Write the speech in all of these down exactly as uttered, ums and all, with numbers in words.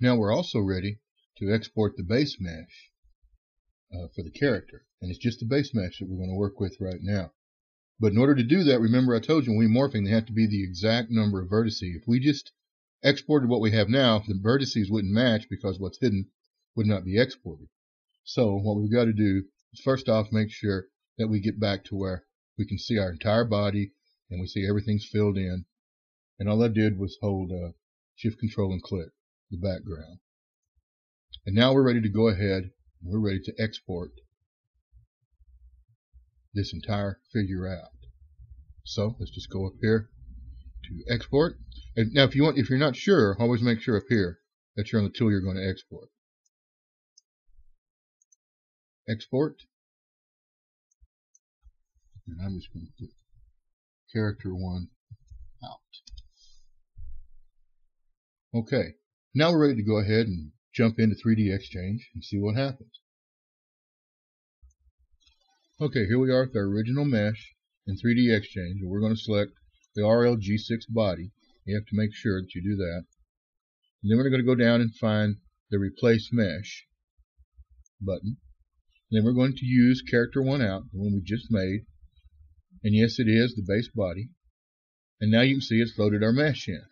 Now we're also ready to export the base mesh uh, for the character. And it's just the base mesh that we're going to work with right now. But in order to do that, remember I told you when we morphing, they have to be the exact number of vertices. If we just exported what we have now, the vertices wouldn't match because what's hidden would not be exported. So what we've got to do is first off make sure that we get back to where we can see our entire body and we see everything's filled in. And all I did was hold uh, Shift Control and click the background. And now we're ready to go ahead. We're ready to export this entire figure out. So let's just go up here to export. And now if you want, if you're not sure, always make sure up here that you're on the tool you're going to export. Export. And I'm just going to put character one out. Okay, now we're ready to go ahead and jump into three D Exchange and see what happens. Okay, here we are with our original mesh in three D Exchange, and we're going to select the R L G six body. You have to make sure that you do that. And then we're going to go down and find the Replace Mesh button. And then we're going to use Character one Out, the one we just made. And yes, it is the base body. And now you can see it's loaded our mesh in.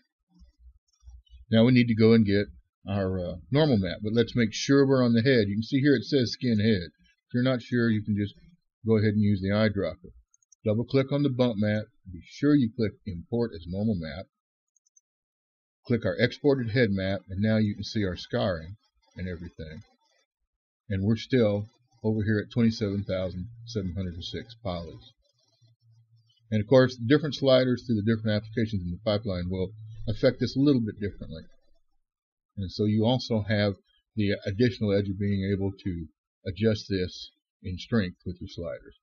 Now we need to go and get our uh, normal map, but let's make sure we're on the head. You can see here it says Skin Head. If you're not sure, you can just go ahead and use the eyedropper. Double click on the bump map. Be sure you click Import as Normal Map. Click our exported head map, and now you can see our scarring and everything. And we're still over here at twenty-seven thousand seven hundred six polys. And of course, the different sliders through the different applications in the pipeline will affect this a little bit differently. And so you also have the additional edge of being able to adjust this in strength with your sliders.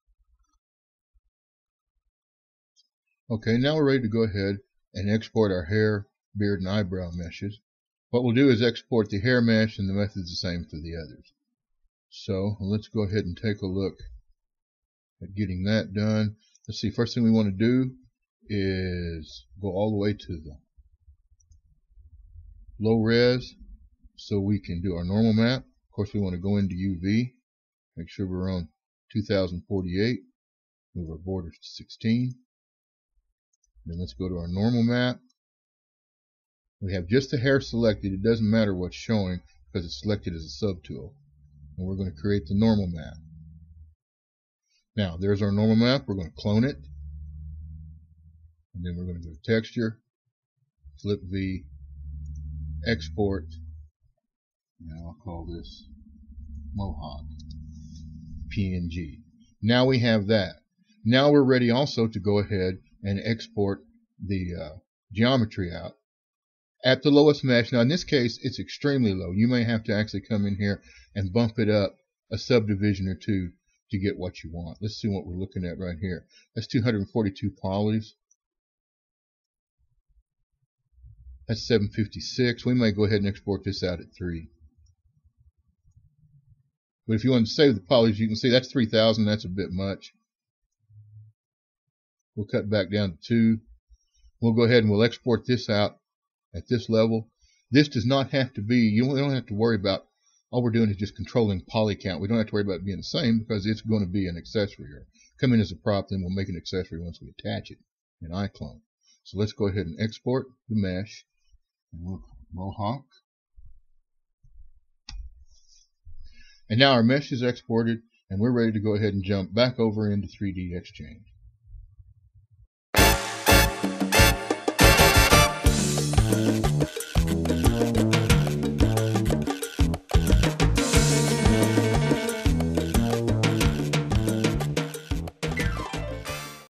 Okay, now we're ready to go ahead and export our hair, beard, and eyebrow meshes. What we'll do is export the hair mesh, and the method's the same for the others. So let's go ahead and take a look at getting that done. Let's see, first thing we want to do is go all the way to the low res so we can do our normal map. Of course, we want to go into U V. Make sure we're on two thousand forty-eight, move our borders to sixteen. Then let's go to our normal map. We have just the hair selected. It doesn't matter what's showing because it's selected as a subtool. And we're going to create the normal map. Now, there's our normal map. We're going to clone it. And then we're going to go to Texture, Flip V, Export. Now I'll call this Mohawk. P N G. Now we have that. Now we're ready also to go ahead and export the uh, geometry out at the lowest mesh. Now in this case it's extremely low. You may have to actually come in here and bump it up a subdivision or two to get what you want. Let's see what we're looking at right here. That's two hundred forty-two polys. That's seven fifty-six. We may go ahead and export this out at three. But if you want to save the polys, you can see that's three thousand. That's a bit much. We'll cut back down to two. We'll go ahead and we'll export this out at this level. This does not have to be, you don't have to worry about, all we're doing is just controlling poly count. We don't have to worry about it being the same because it's going to be an accessory. Or come in as a prop, then we'll make an accessory once we attach it in iClone. So let's go ahead and export the mesh. And we'll Mohawk. And now our mesh is exported, and we're ready to go ahead and jump back over into three D Exchange.